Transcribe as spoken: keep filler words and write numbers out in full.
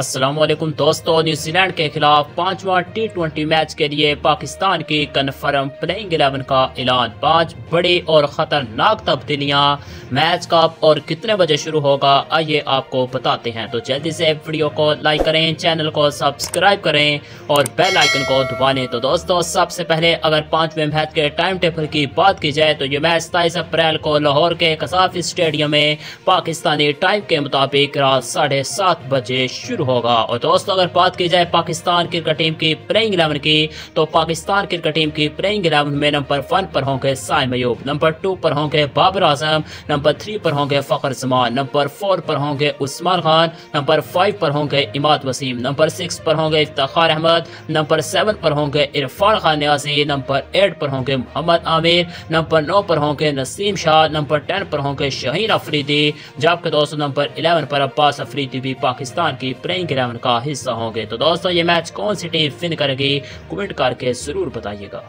अस्सलाम वालेकुम दोस्तों, न्यूजीलैंड के खिलाफ पांचवा टी ट्वेंटी मैच के लिए पाकिस्तान की कन्फर्म प्लेइंग इलेवन का ऐलान। पांच बड़ी और ख़तरनाक तब्दीलियां, मैच कब और कितने बजे शुरू होगा, आइए आपको बताते हैं। तो जल्दी से वीडियो को लाइक करें, चैनल को सब्सक्राइब करें और बेल आइकन को दबा लें। तो दोस्तों, सबसे पहले अगर पाँचवें मैच के टाइम टेबल की बात की जाए तो ये मैच सताईस अप्रैल को लाहौर के कसाफी स्टेडियम में पाकिस्तानी टाइम के मुताबिक रात साढ़े सात बजे शुरू होगा। और दोस्तों, अगर बात की जाए पाकिस्तान क्रिकेट टीम की प्लेइंग इलेवन की तो पाकिस्तान क्रिकेट टीम की प्लेइंग इलेवन में नंबर वन पर होंगे साइम अयूब, नंबर टू पर होंगे बाबर आजम, नंबर थ्री पर होंगे फखर जमान, नंबर फोर पर होंगे उस्मान खान, नंबर फाइव पर होंगे इमाद वसीम, नंबर सिक्स पर होंगे इफ्तार अहमद, नंबर सेवन पर होंगे इरफान खान न्याजी, नंबर एट पर होंगे मोहम्मद आमिर, नंबर नौ पर होंगे नसीम शाह, नंबर टेन पर होंगे शहीन अफरीदी, जबकि दोस्तों नंबर इलेवन पर अब्बास अफरीदी भी पाकिस्तान की प्लेइंग इलेवन का हिस्सा होंगे। तो दोस्तों, ये मैच कौन सी टीम विन करेगी, कमेंट करके जरूर बताइएगा।